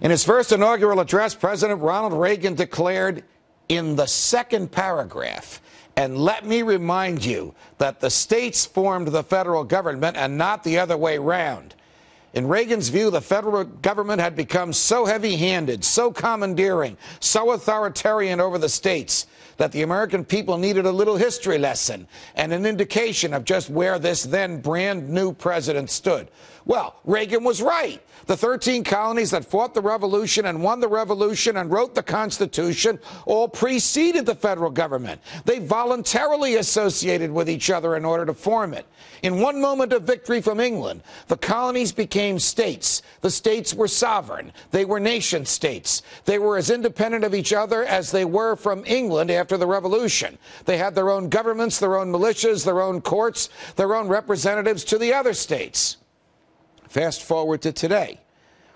In his first inaugural address, President Ronald Reagan declared in the second paragraph, "And let me remind you that the states formed the federal government and not the other way around." In Reagan's view, the federal government had become so heavy-handed, so commandeering, so authoritarian over the states that the American people needed a little history lesson and an indication of just where this then brand new president stood. Well, Reagan was right. The 13 colonies that fought the Revolution and won the Revolution and wrote the Constitution all preceded the federal government. They voluntarily associated with each other in order to form it. In one moment of victory from England, the colonies became states. The states were sovereign. They were nation states. They were as independent of each other as they were from England after the Revolution. They had their own governments, their own militias, their own courts, their own representatives to the other states. Fast forward to today.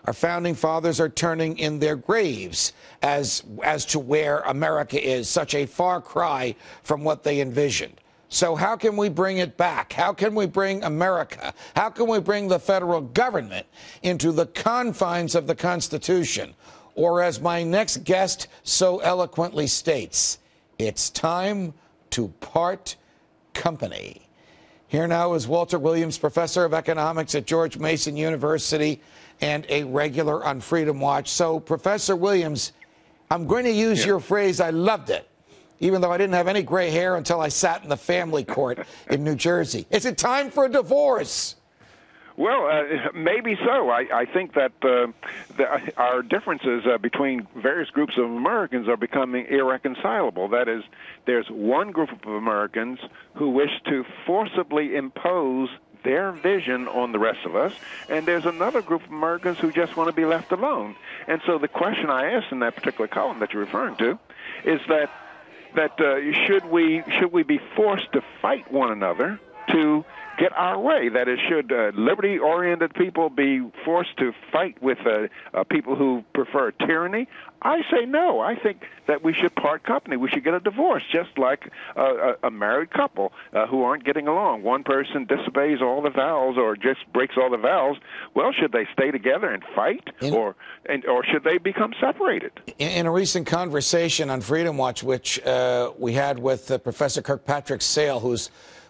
Our founding fathers are turning in their graves as to where America is, such a far cry from what they envisioned. So how can we bring it back? How can we bring America? How can we bring the federal government into the confines of the Constitution? Or as my next guest so eloquently states, it's time to part company. Here now is Walter Williams, professor of economics at George Mason University and a regular on Freedom Watch. So, Professor Williams, I'm going to use your phrase, I loved it, even though I didn't have any gray hair until I sat in the family court in New Jersey. Is it time for a divorce? Well, maybe so. I think that our differences between various groups of Americans are becoming irreconcilable. That is, there's one group of Americans who wish to forcibly impose their vision on the rest of us, and there's another group of Americans who just want to be left alone. And so the question I asked in that particular column that you're referring to is should we be forced to fight one another to get our way? That is, should liberty-oriented people be forced to fight with people who prefer tyranny? I say no. I think that we should part company. We should get a divorce, just like a married couple who aren't getting along. One person disobeys all the vows or just breaks all the vows. Well, should they stay together and fight, or should they become separated? In a recent conversation on Freedom Watch, which we had with Professor Kirkpatrick Sale,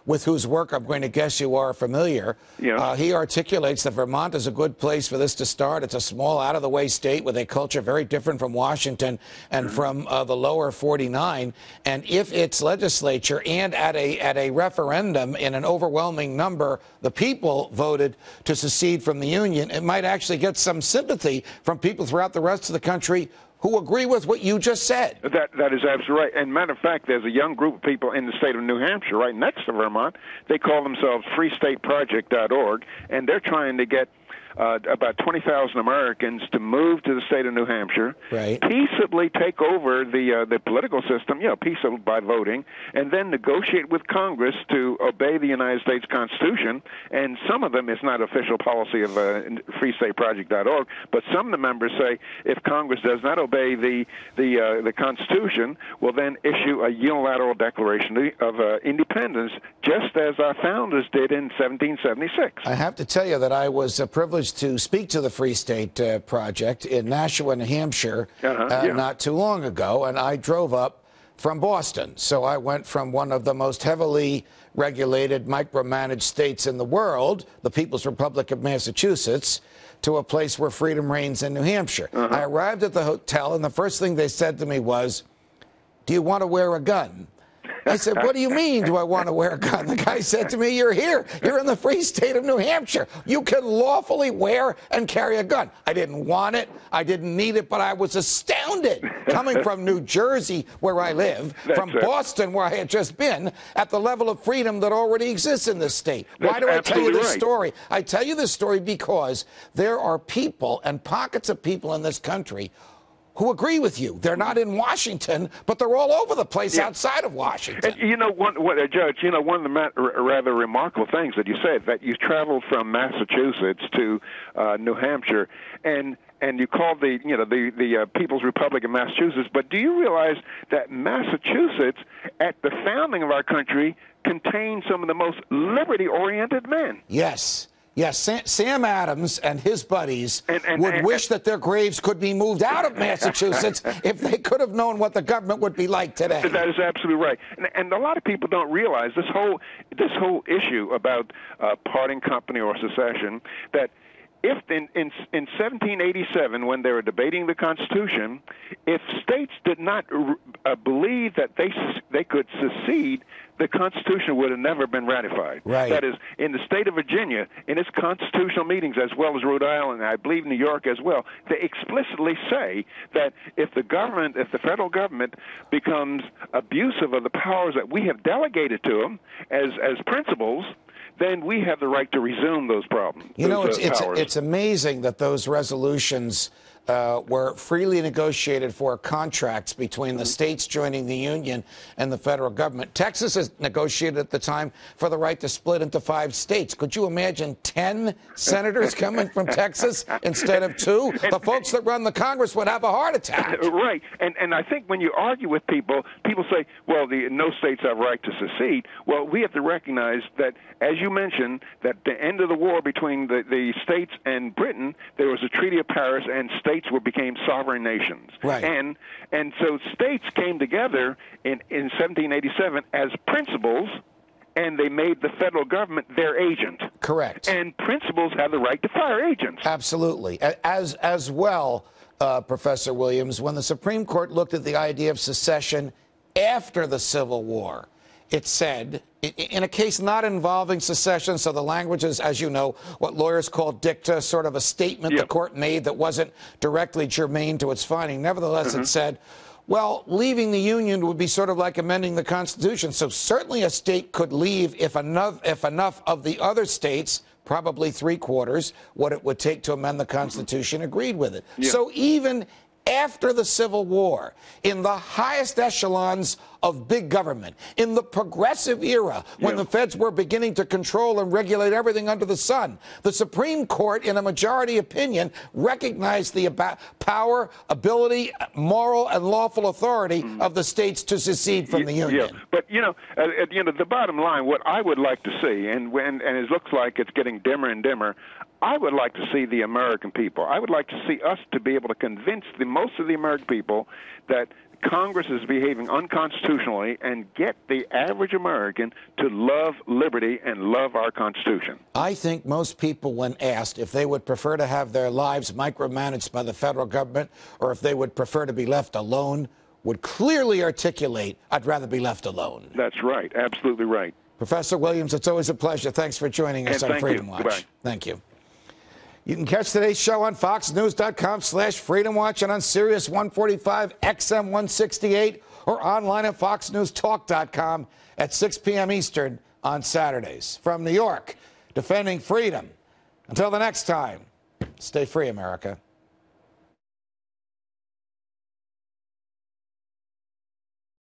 with whose work I'm going to guess you are familiar, he articulates that Vermont is a good place for this to start. It's a small, out-of-the-way state with a culture very different from Washington and from the lower 49. And if its legislature and at a referendum in an overwhelming number, the people voted to secede from the Union, it might actually get some sympathy from people throughout the rest of the country who agree with what you just said. That is absolutely right. And matter of fact, there's a young group of people in the state of New Hampshire, right next to Vermont. They call themselves freestateproject.org, and they're trying to get about 20,000 Americans to move to the state of New Hampshire, peaceably take over the political system, peaceably by voting, and then negotiate with Congress to obey the United States Constitution. And some of them, it's not official policy of freestateproject.org, but some of the members say if Congress does not obey the Constitution, we'll then issue a unilateral declaration of independence, just as our founders did in 1776. I have to tell you that I was privileged to speak to the Free State Project in Nashua, New Hampshire, not too long ago, and I drove up from Boston. So I went from one of the most heavily regulated, micromanaged states in the world, the People's Republic of Massachusetts, to a place where freedom reigns in New Hampshire. I arrived at the hotel, and the first thing they said to me was, "Do you want to wear a gun?" I said, "What do you mean, do I want to wear a gun?" The guy said to me, "You're here. You're in the free state of New Hampshire. You can lawfully wear and carry a gun." I didn't want it. I didn't need it, but I was astounded coming from New Jersey, where I live, from Boston, where I had just been, at the level of freedom that already exists in this state. Why do I tell you this story? I tell you this story because there are people and pockets of people in this country who agree with you. They're not in Washington, but they're all over the place outside of Washington. And, Judge, one of the rather remarkable things that you said, that you traveled from Massachusetts to New Hampshire, and you called the People's Republic of Massachusetts, but do you realize that Massachusetts, at the founding of our country, contained some of the most liberty-oriented men? Yes. Yes, Sam Adams and his buddies would wish that their graves could be moved out of Massachusetts if they could have known what the government would be like today. That is absolutely right. And a lot of people don't realize this whole issue about parting company or secession, that if in 1787, when they were debating the Constitution, if states did not believe that they could secede, the Constitution would have never been ratified. Right. That is, in the state of Virginia, in its constitutional meetings, as well as Rhode Island, and I believe New York as well, they explicitly say that if the federal government becomes abusive of the powers that we have delegated to them as principles, then we have the right to resume those problems. You know, it's amazing that those resolutions were freely negotiated for contracts between the states joining the Union and the federal government. Texas has negotiated at the time for the right to split into 5 states. Could you imagine 10 senators coming from Texas instead of 2? The folks that run the Congress would have a heart attack. Right. And I think when you argue with people, people say, well, no states have a right to secede. Well, we have to recognize that, as you mentioned, that the end of the war between the states and Britain, there was a Treaty of Paris, and states became sovereign nations. Right. And so states came together in 1787 as principals, and they made the federal government their agent. Correct. And principals have the right to fire agents. Absolutely. As well, Professor Williams, when the Supreme Court looked at the idea of secession after the Civil War, it said, in a case not involving secession, so the language is, as you know, what lawyers call dicta, sort of a statement the court made that wasn't directly germane to its finding. Nevertheless, it said, well, leaving the Union would be sort of like amending the Constitution. So certainly a state could leave if enough of the other states, probably 3/4, what it would take to amend the Constitution, agreed with it. Yeah. So even after the Civil War, in the highest echelons of big government, in the progressive era, when the feds were beginning to control and regulate everything under the sun, the Supreme Court, in a majority opinion, recognized the power, ability, moral, and lawful authority of the states to secede from the Union. Yeah. But, you know, at the end of the bottom line, what I would like to see, and it looks like it's getting dimmer and dimmer, I would like to see the American people. I would like to see us to be able to convince most of the American people that Congress is behaving unconstitutionally, and get the average American to love liberty and love our Constitution. I think most people, when asked if they would prefer to have their lives micromanaged by the federal government or if they would prefer to be left alone, would clearly articulate, I'd rather be left alone. That's right. Absolutely right. Professor Williams, it's always a pleasure. Thanks for joining us on Freedom Watch. Goodbye. Thank you. You can catch today's show on foxnews.com/Freedom Watch and on Sirius 145 XM 168 or online at foxnewstalk.com at 6 p.m. Eastern on Saturdays. From New York, defending freedom. Until the next time, stay free, America.